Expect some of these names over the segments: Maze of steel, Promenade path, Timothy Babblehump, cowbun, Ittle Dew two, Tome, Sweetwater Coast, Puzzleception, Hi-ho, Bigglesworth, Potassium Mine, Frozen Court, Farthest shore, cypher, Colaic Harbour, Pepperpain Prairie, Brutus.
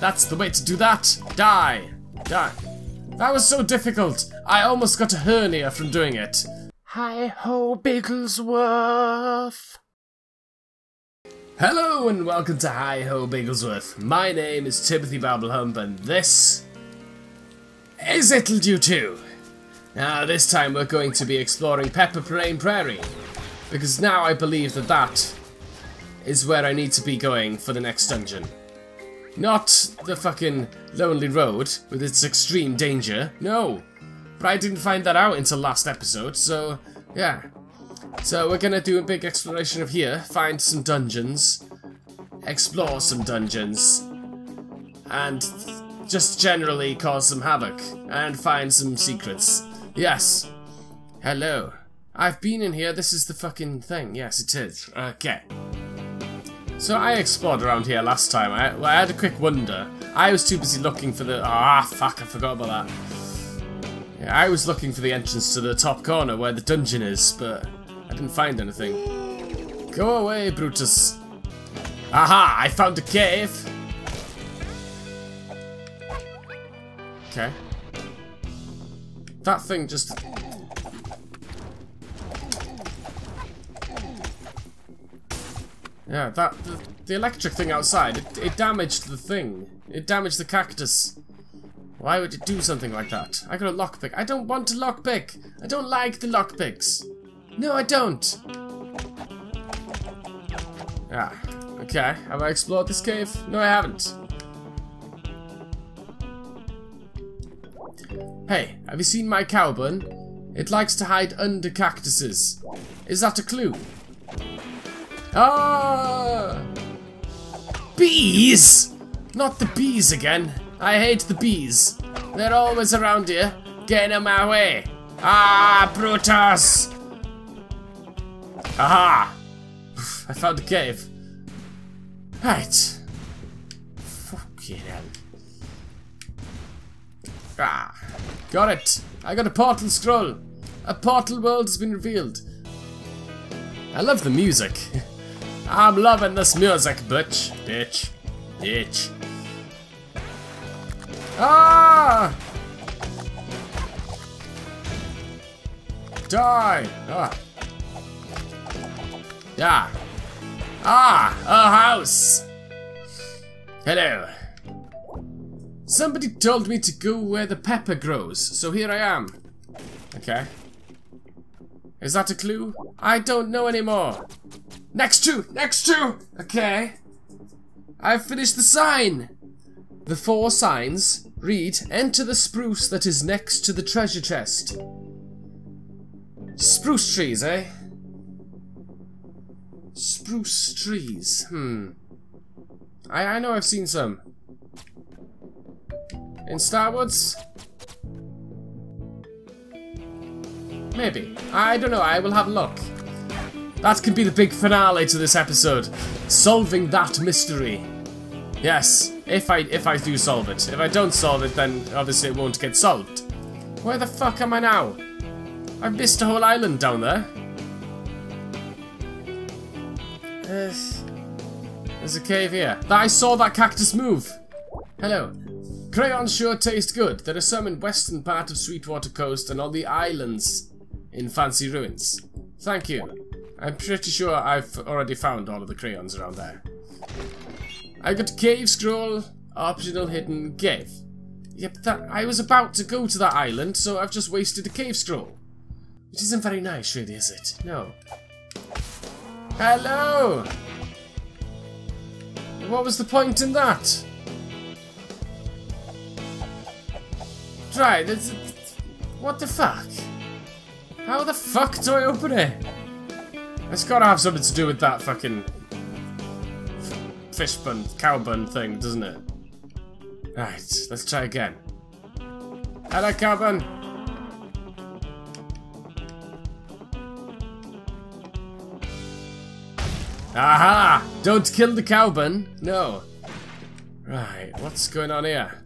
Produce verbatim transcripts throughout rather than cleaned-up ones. That's the way to do that. Die. Die. That was so difficult. I almost got a hernia from doing it. Hi-ho, Bigglesworth. Hello and welcome to Hi-ho, Bigglesworth. My name is Timothy Babblehump and this is Ittle Dew two. Now this time we're going to be exploring Pepperpain Prairie, because now I believe that that is where I need to be going for the next dungeon. Not the fucking lonely road with its extreme danger, no. But I didn't find that out until last episode, so yeah. So we're gonna do a big exploration of here, find some dungeons, explore some dungeons, and just generally cause some havoc, and find some secrets. Yes. Hello. I've been in here, this is the fucking thing. Yes, it is. Okay. So I explored around here last time. I, well, I had a quick wonder. I was too busy looking for the... Ah, fuck, I forgot about that. Yeah, I was looking for the entrance to the top corner where the dungeon is, but I didn't find anything. Go away, Brutus. Aha, I found a cave. Okay. That thing just... Yeah, that... The, the electric thing outside, it, it damaged the thing. It damaged the cactus. Why would it do something like that? I got a lockpick. I don't want a lockpick. I don't like the lockpicks. No, I don't. Ah, okay. Have I explored this cave? No, I haven't. Hey, have you seen my cowbun? It likes to hide under cactuses. Is that a clue? Ah! Bees! Not the bees again. I hate the bees. They're always around here. Get in my way. Ah, Brutus! Aha! I found a cave. Right. Fucking hell. Ah. Got it. I got a portal scroll. A portal world has been revealed. I love the music. I'm loving this music, bitch. Bitch. Bitch. Ah! Die! Ah! Ah! Ah! A house! Hello. Somebody told me to go where the pepper grows, so here I am. Okay. Is that a clue? I don't know anymore. Next to! Next to! Okay. I've finished the sign! The four signs read, enter the spruce that is next to the treasure chest. Spruce trees, eh? Spruce trees, hmm. I, I know I've seen some. In Star Wars? Maybe. I don't know, I will have a look. That could be the big finale to this episode. Solving that mystery. Yes, if I if I do solve it. If I don't solve it, then obviously it won't get solved. Where the fuck am I now? I've missed a whole island down there. Uh, there's a cave here. I saw that cactus move. Hello. Crayons sure taste good. There are some in western part of Sweetwater Coast and on the islands in fancy ruins. Thank you. I'm pretty sure I've already found all of the crayons around there. I got cave scroll, optional hidden cave. Yep, that I was about to go to that island, so I've just wasted a cave scroll. Which isn't very nice, really, is it? No. Hello! What was the point in that? Right, it's, it's, what the fuck? How the fuck do I open it? It's gotta have something to do with that fucking... fish bun, cow bun thing, doesn't it? Right, let's try again. Hello, cow bun! Aha! Don't kill the cow bun! No. Right, what's going on here?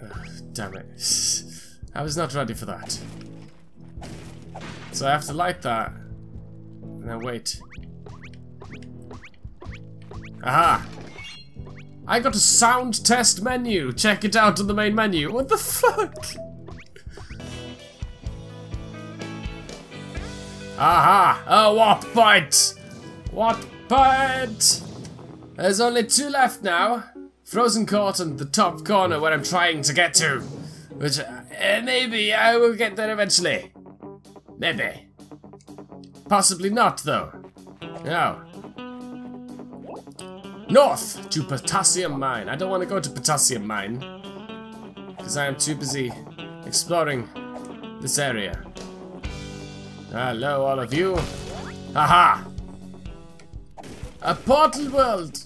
Oh, damn it. I was not ready for that. So I have to light that. Now wait. Aha! I got a sound test menu! Check it out on the main menu! What the fuck? Aha! A warp point! Warp point! There's only two left now. Frozen Court and the top corner where I'm trying to get to. Which, uh, maybe I will get there eventually. Maybe. Possibly not, though. No. North to Potassium Mine. I don't want to go to Potassium Mine. Because I am too busy exploring this area. Hello, all of you. Aha! A portal world!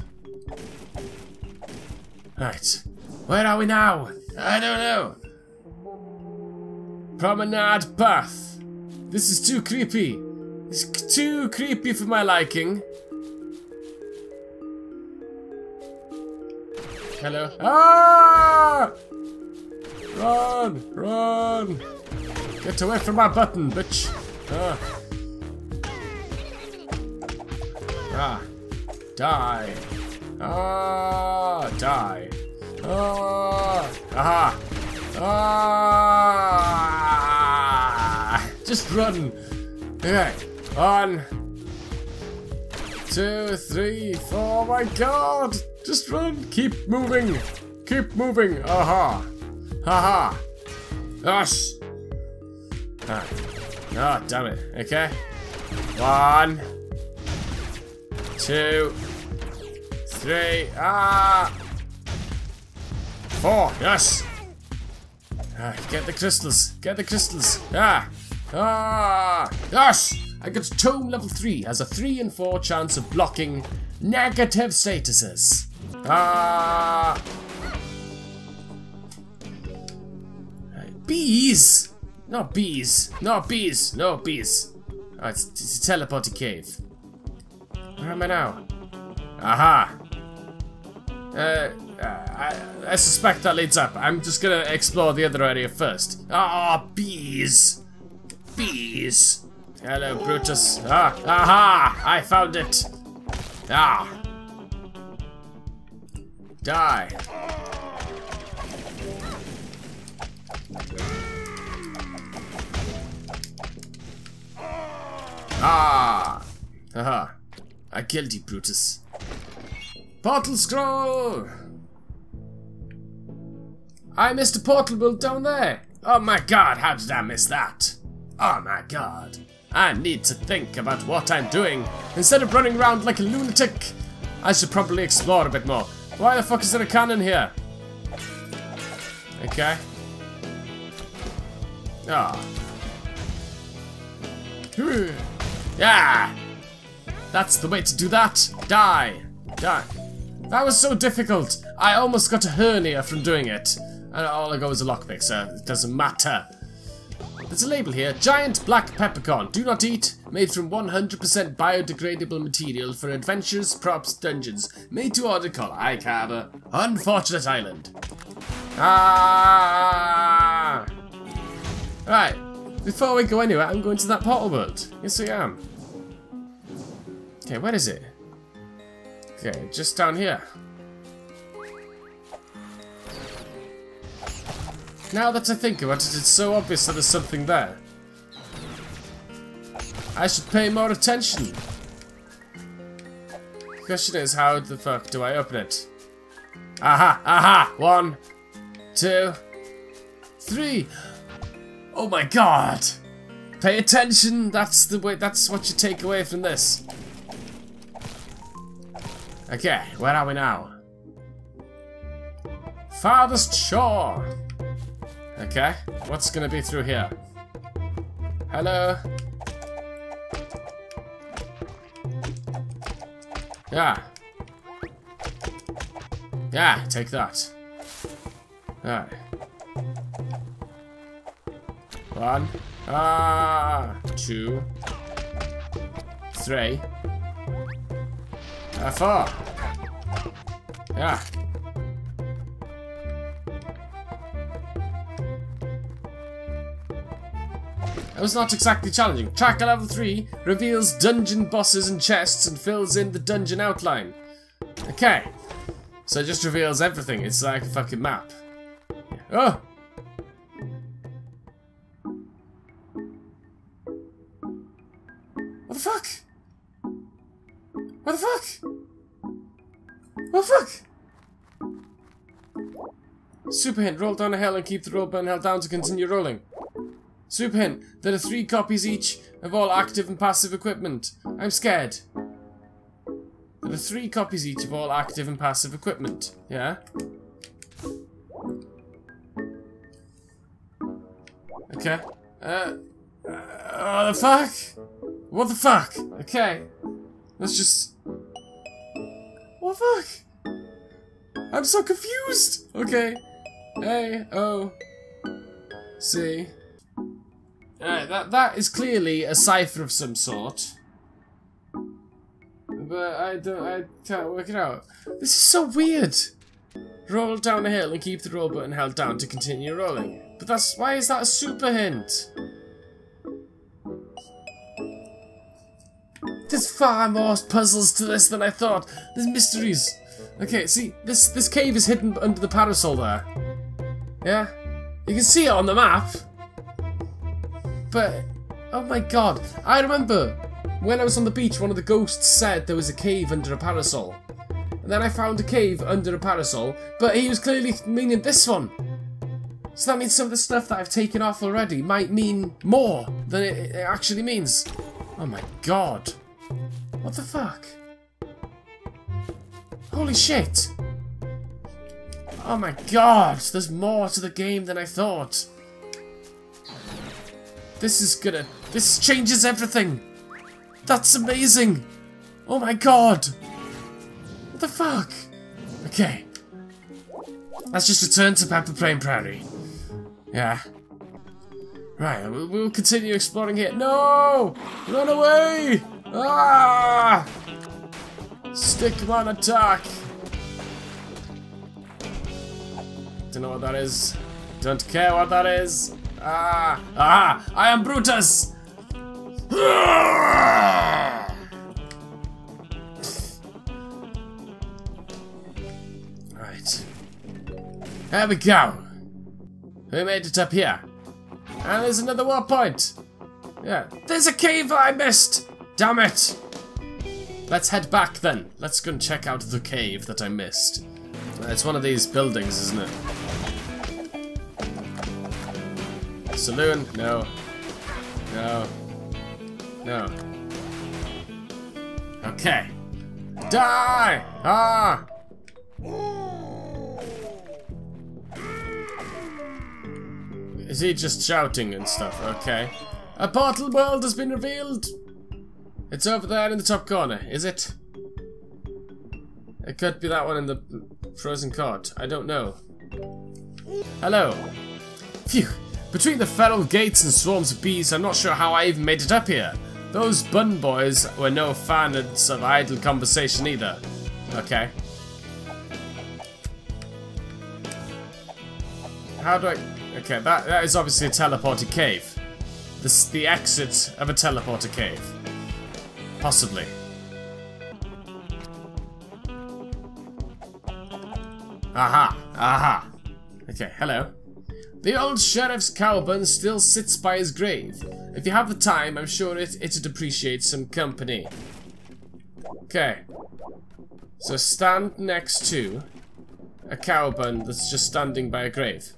Right. Where are we now? I don't know. Promenade path. This is too creepy. It's too creepy for my liking. Hello. Ah! Run! Run! Get away from my button, bitch! Ah! Ah! Die! Ah! Die! Ah! Aha! Ah! Just run! Okay. One, two, three, four. Oh my God! Just run! Keep moving! Keep moving! Aha! Haha! Yes! Ah. Oh, damn it. Okay. One, two, three, ah! Four! Yes! Ah, get the crystals! Get the crystals! Ah! Ah! Yes! I got Tome level three. Has a three in four chance of blocking negative statuses. Ah! Bees! No bees! No bees! No bees! Oh, it's, it's a teleporting cave. Where am I now? Aha! Uh, I, I suspect that leads up. I'm just gonna explore the other area first. Ah, oh, bees! Bees! Hello, Brutus. Ah! Aha! I found it! Ah! Die! Ah! Aha! I killed you, Brutus. Portal scroll! I missed a portal build down there! Oh my God, how did I miss that? Oh my God! I need to think about what I'm doing. Instead of running around like a lunatic, I should probably explore a bit more. Why the fuck is there a cannon here? Okay. Ah. Oh. Yeah! That's the way to do that. Die! Die! That was so difficult! I almost got a hernia from doing it. And all I got was a lockpick, so it doesn't matter. There's a label here. Giant black peppercorn. Do not eat. Made from one hundred percent biodegradable material for adventures, props, dungeons. Made to order Colaic Harbour. Unfortunate Island. Ah! Right. Before we go anywhere, I'm going to that portal world. Yes, I am. Okay, where is it? Okay, just down here. Now that I think about it, it's so obvious that there's something there. I should pay more attention. The question is, how the fuck do I open it? Aha! Aha! One, two, three! Oh my God! Pay attention! That's the way, that's what you take away from this. Okay, where are we now? Farthest shore! Okay, what's gonna be through here? Hello? Yeah. Yeah, take that. Alright. One. Ah! Two. Three. Uh, four. Yeah. It was not exactly challenging. Tracker level three reveals dungeon bosses and chests and fills in the dungeon outline. Okay. So it just reveals everything. It's like a fucking map. Oh! What the fuck? What the fuck? What the fuck? Super hint. Roll down a hill and keep the roll button held down to continue rolling. Super hint. There are three copies each of all active and passive equipment. I'm scared. There are three copies each of all active and passive equipment. Yeah? Okay. Uh, uh, what the fuck? What the fuck? Okay. Let's just... What the fuck? I'm so confused! Okay. A, O, C. Alright, that, that is clearly a cipher of some sort. But I don't... I can't work it out. This is so weird! Roll down a hill and keep the roll button held down to continue rolling. But that's... Why is that a super hint? There's far more puzzles to this than I thought. There's mysteries. Okay, see, this this cave is hidden under the parasol there. Yeah? You can see it on the map. But... Oh my god. I remember when I was on the beach, one of the ghosts said there was a cave under a parasol. And then I found a cave under a parasol, but he was clearly meaning this one. So that means some of the stuff that I've taken off already might mean more than it, it actually means. Oh my god. What the fuck? Holy shit. Oh my god. There's more to the game than I thought. This is gonna... This changes everything. That's amazing. Oh my god. What the fuck? Okay. Let's just return to Pepperpain Prairie. Yeah. Right, we'll continue exploring here. No! Run away! Ah! Stick man attack! Don't know what that is. Don't care what that is. Ah! Ah! I am Brutus! Ah! Right. There we go! We made it up here. And there's another war point! Yeah. There's a cave that I missed! Damn it! Let's head back then. Let's go and check out the cave that I missed. It's one of these buildings, isn't it? Saloon? No. No. No. Okay. Die! Ah! Is he just shouting and stuff? Okay. A portal world has been revealed! It's over there in the top corner, is it? It could be that one in the Frozen Court. I don't know. Hello. Phew. Between the feral gates and swarms of bees, I'm not sure how I even made it up here. Those bun boys were no fans of idle conversation either. Okay. How do I... Okay, that, that is obviously a teleported cave. This is the exit of a teleporter cave. Possibly. Aha! Aha! Okay, hello. The old sheriff's cowbun still sits by his grave. If you have the time, I'm sure it, it'd appreciate some company. Okay. So stand next to a cowbun that's just standing by a grave.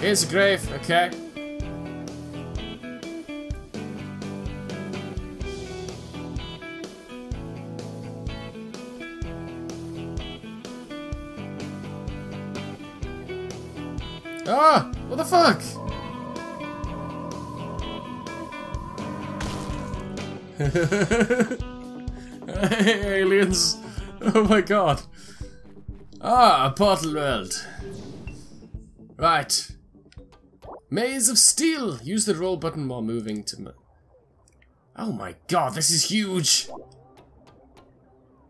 Here's a grave, okay. Ah! What the fuck? Hey, aliens! Oh my god! Ah, a portal world. Right. Maze of steel! Use the roll button while moving to m- Oh my god, this is huge!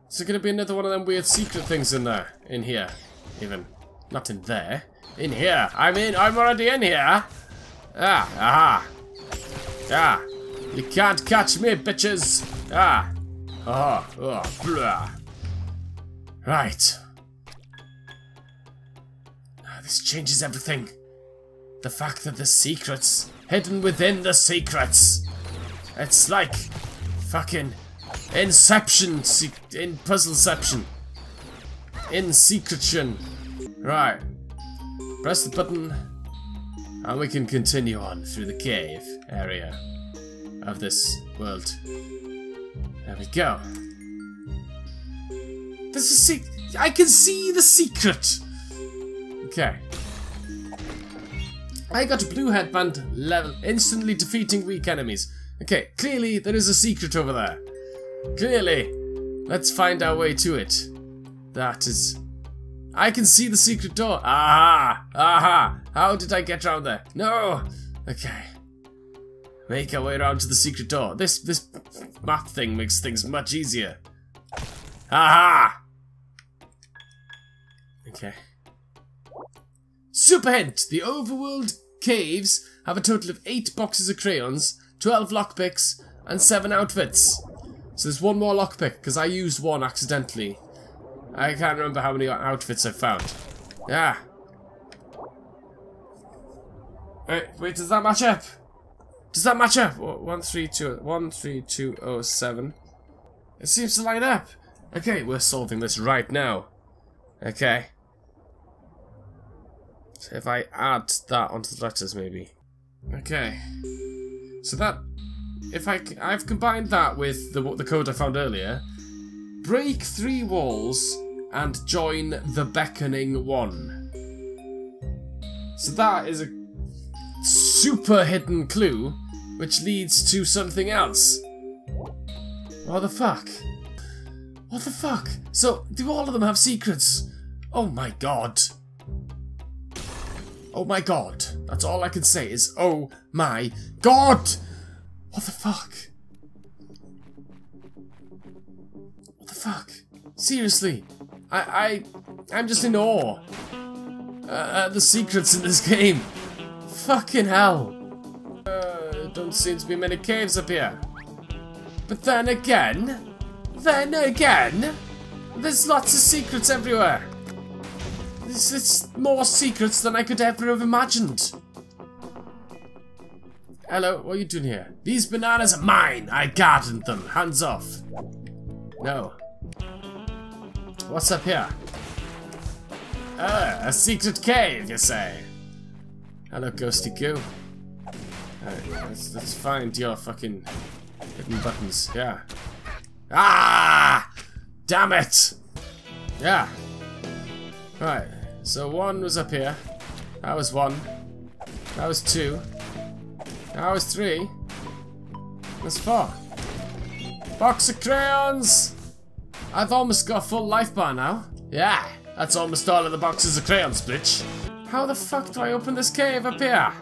Is there gonna be another one of them weird secret things in there? In here, even. Not in there. In here. I'm in. I'm already in here. Ah. Aha. Ah. You can't catch me, bitches. Ah. Ah, ah, blah. Right. This changes everything. The fact that the secrets hidden within the secrets. It's like fucking Inception, in Puzzleception, in Secretion. Right. Press the button, and we can continue on through the cave area of this world. There we go. This is se- I can see the secret. Okay. I got a blue headband level, instantly defeating weak enemies. Okay, clearly there is a secret over there. Clearly. Let's find our way to it. That is... I can see the secret door. Aha! Aha! How did I get around there? No! Okay. Make our way around to the secret door. This, this map thing makes things much easier. Aha! Okay. Super hint! The overworld caves have a total of eight boxes of crayons, twelve lockpicks, and seven outfits. So there's one more lockpick, because I used one accidentally. I can't remember how many outfits I found. Ah! Wait, wait, does that match up? Does that match up? one three two oh seven. It seems to line up. Okay, we're solving this right now. Okay. So if I add that onto the letters, maybe. Okay. So that, if I, I've combined that with the the code I found earlier. Break three walls and join the beckoning one. So that is a super hidden clue, which leads to something else. What the fuck? What the fuck? So do all of them have secrets? Oh my god. Oh my god. That's all I can say is, oh my god! What the fuck? What the fuck? Seriously. I, I, I'm just in awe. Uh, uh, the secrets in this game. Fucking hell. Uh, don't seem to be many caves up here. But then again, then again, there's lots of secrets everywhere. It's, it's more secrets than I could ever have imagined. Hello, what are you doing here? These bananas are mine! I gardened them! Hands off! No. What's up here? Ah, a secret cave, you say? Hello, ghosty goo. Alright, let's, let's find your fucking hidden buttons. Yeah. Ah! Damn it! Yeah. Right. So one was up here, that was one, that was two, that was three, that's four. Box of crayons! I've almost got a full life bar now. Yeah, that's almost all of the boxes of crayons, bitch. How the fuck do I open this cave up here?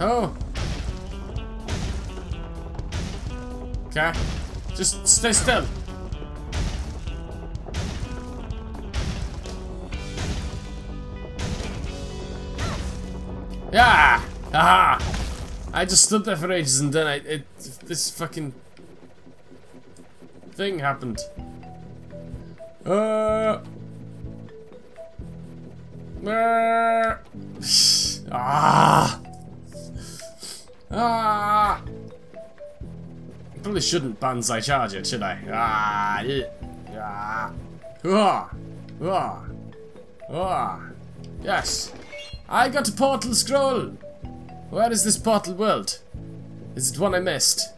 Oh. Okay, just stay still. Yeah! Aha! I just stood there for ages and then I, it, this fucking thing happened. Uh. Uh. Ah! Ah! Probably shouldn't Banzai charge it, should I? Ah, yeah. Ah. Ah. Ah. Ah. Yes. I got a portal scroll. Where is this portal world? Is it one I missed?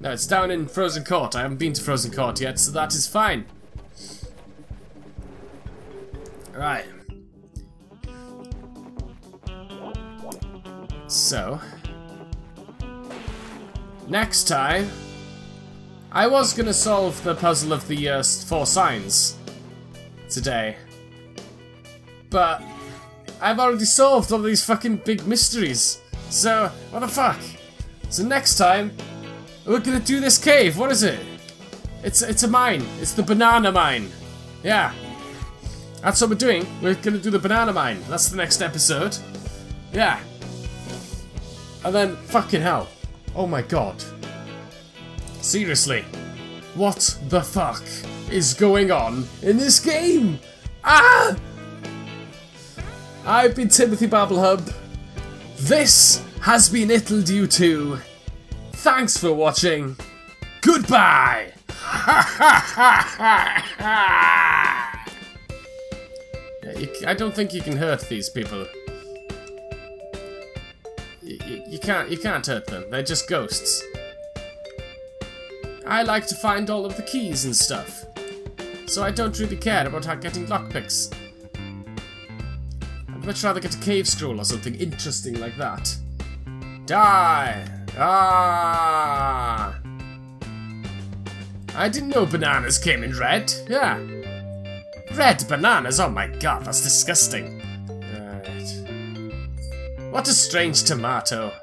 No, it's down in Frozen Court. I haven't been to Frozen Court yet, so that is fine. Right. So. Next time, I was gonna solve the puzzle of the uh, four signs today, but I've already solved all these fucking big mysteries, so what the fuck? So next time, we're gonna do this cave, what is it? It's, it's a mine, it's the banana mine, yeah, that's what we're doing, we're gonna do the banana mine, that's the next episode. Yeah. And then, fucking hell. Oh my god. Seriously. What the fuck is going on in this game? Ah! I've been Timothy Babblehump. This has been Ittle Dew two. Thanks for watching. Goodbye! yeah, you, I don't think you can hurt these people. You, you, you can't you can't hurt them. They're just ghosts. I like to find all of the keys and stuff, so I don't really care about how getting lockpicks. I'd much rather get a cave scroll or something interesting like that. Die! Ah! I didn't know bananas came in red. Yeah. Red bananas? Oh my god, that's disgusting. Right. What a strange tomato.